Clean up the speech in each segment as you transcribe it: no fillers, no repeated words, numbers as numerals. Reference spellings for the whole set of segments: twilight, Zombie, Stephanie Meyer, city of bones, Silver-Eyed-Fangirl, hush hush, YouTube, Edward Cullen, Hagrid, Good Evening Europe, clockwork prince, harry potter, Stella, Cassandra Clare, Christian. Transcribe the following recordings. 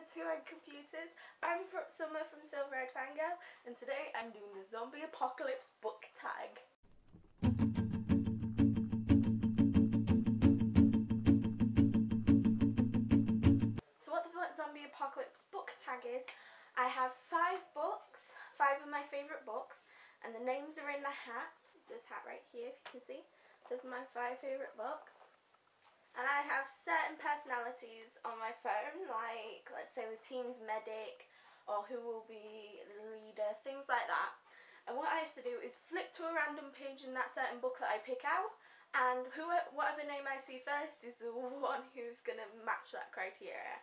That's who I'm computers. I'm Summer from Silver-Eyed-Fangirl, and today I'm doing the Zombie Apocalypse book tag. So what the Zombie Apocalypse book tag is, I have 5 books, 5 of my favourite books, and the names are in the hat. This hat right here, if you can see. Those are my 5 favourite books. And I have certain personalities on my phone, like, let's say the team's medic, or who will be the leader, things like that. And what I have to do is flip to a random page in that certain book that I pick out, and whatever name I see first is the one who's going to match that criteria.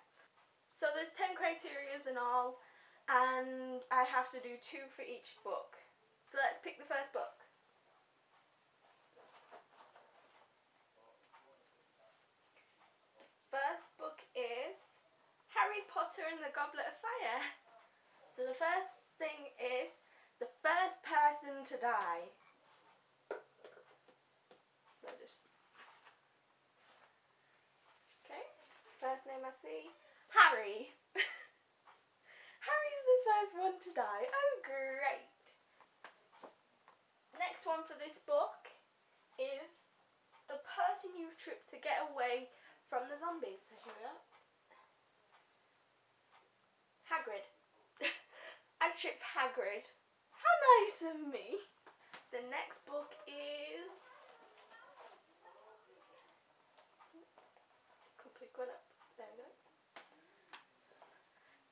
So there's 10 criterias in all, and I have to do 2 for each book. So let's pick the first book. First book is Harry Potter and the Goblet of Fire. So the first thing is the first person to die. Okay, first name I see, Harry. Harry's the first one to die. Oh great. Next one for this book is the person you tripped to get away from the zombies. So here we are. Hagrid. I tripped Hagrid. How nice of me. The next book is... Can pick one up. There we go.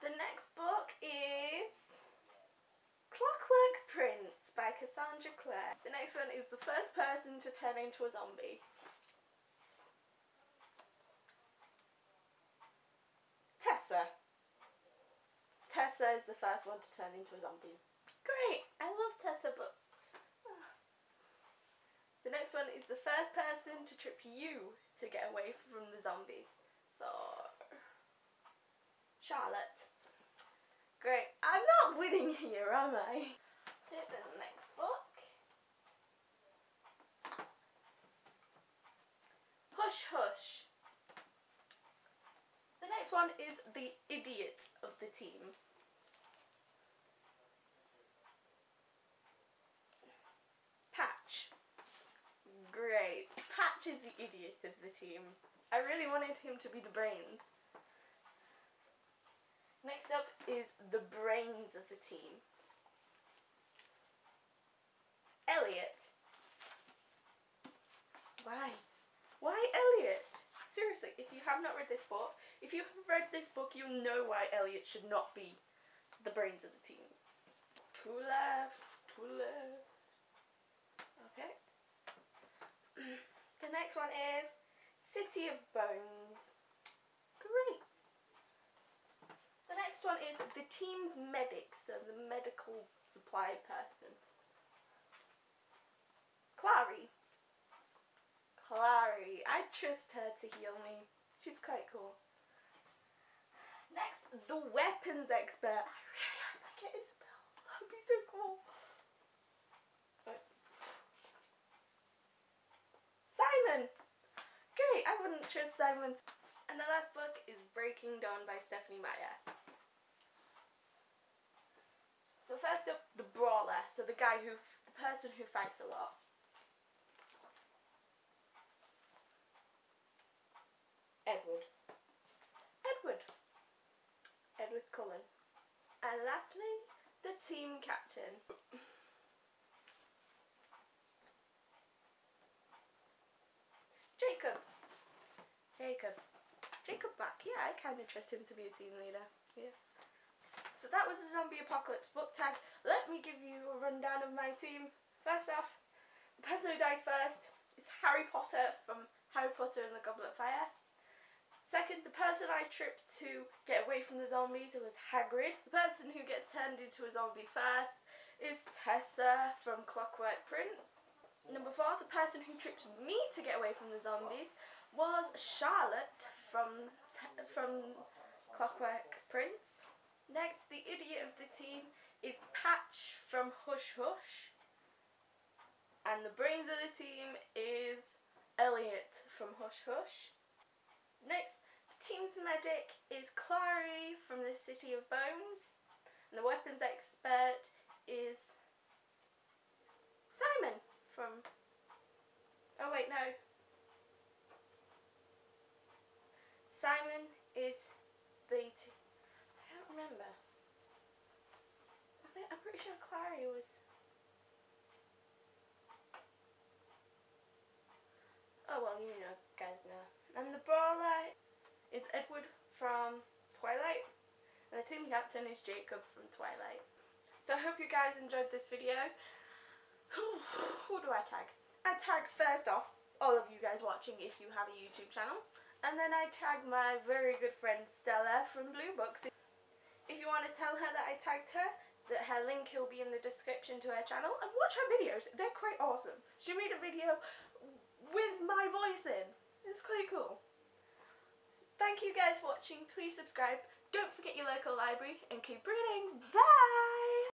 The next book is Clockwork Prince by Cassandra Clare. The next one is the first person to turn into a zombie. Tessa is the first one to turn into a zombie. Great! I love Tessa, but... The next one is the first person to trip you to get away from the zombies. So... Charlotte. Great. I'm not winning here, am I? Hit the next book. Hush Hush. The next one is the idiot of the team. Patch. Great. Patch is the idiot of the team. I really wanted him to be the brains. Next up is the brains of the team. Elliot. Why? Why Elliot? Seriously, if you have not read this book, if you have read this book, you know why Elliot should not be the brains of the team. To left. Okay. The next one is City of Bones. Great. The next one is the team's medic, so the medical supply person. Clary. Clary. I trust her to heal me. She's quite cool. Next, the weapons expert. I really hope I get Isabel. That would be so cool. Right. Simon! Great, I wouldn't trust Simon. And the last book is Breaking Dawn by Stephanie Meyer. So first up, the brawler. So the person who fights a lot. Edward Cullen. And lastly, the team captain. Jacob Black. Yeah, I kind of trust him to be a team leader. Yeah. So that was the Zombie Apocalypse book tag. Let me give you a rundown of my team. First off, the person who dies first is Harry Potter from Harry Potter and the Goblet of Fire. Second, the person I tripped to get away from the zombies, it was Hagrid. The person who gets turned into a zombie first is Tessa from Clockwork Prince. Number 4, the person who tripped me to get away from the zombies was Charlotte from Clockwork Prince. Next, the idiot of the team is Patch from Hush Hush. And the brains of the team is Elliot from Hush Hush. Next, the Team's medic is Clary from the City of Bones, and the weapons expert is Simon from... oh wait, no. Simon is the... I don't remember. I'm pretty sure Clary was... oh well, you know, guys know. And the brawler is Edward from Twilight, and the team captain is Jacob from Twilight. So I hope you guys enjoyed this video. Who do I tag? I tag first off all of you guys watching if you have a YouTube channel, and then I tag my very good friend Stella from Blue Books. If you want to tell her that I tagged her, that her link will be in the description to her channel, and watch her videos, they're quite awesome. She made a video with my voice in, it's quite cool. Thank you guys for watching, please subscribe, don't forget your local library, and keep reading!